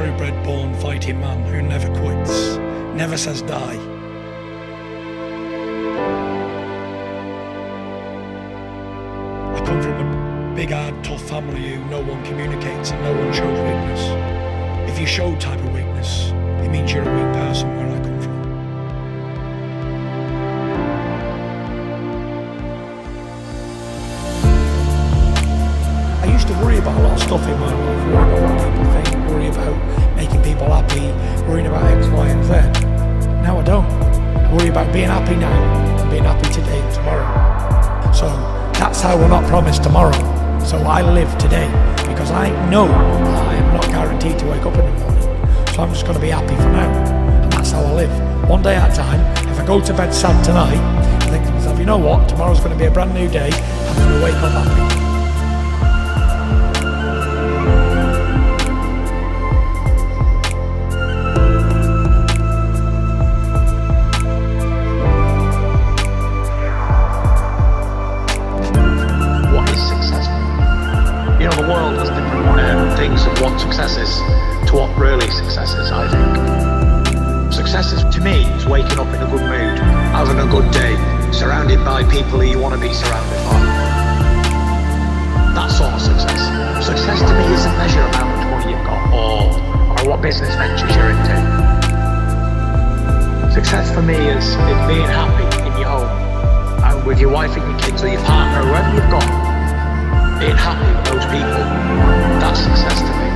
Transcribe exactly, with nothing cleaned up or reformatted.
thoroughbred born fighting man who never quits, never says die. I come from a big, hard, tough family who no one communicates and no one shows weakness. If you show type of weakness, it means you're a weak person where I come from. I used to worry about a lot of stuff in my life, worry about what people think, worry about making people happy, worrying about X, Y and Z. Now I don't. I worry about being happy now, and being happy today and tomorrow. So that's how we're not promised tomorrow. So I live today, because I know that I am not guaranteed to wake up in the morning. So I'm just going to be happy for now, and that's how I live. One day at a time. If I go to bed sad tonight, I think to myself, you know what, tomorrow's going to be a brand new day, I'm going to wake up happy. Of what success is to what really success is, I think. Success is, to me, is waking up in a good mood, having a good day, surrounded by people who you want to be surrounded by. That sort of success. Success to me isn't measured about how much money you've got or, or what business ventures you're into. Success for me is, is being happy in your home and with your wife and your kids or your partner, whoever you've got, being happy with those people. That's success to me.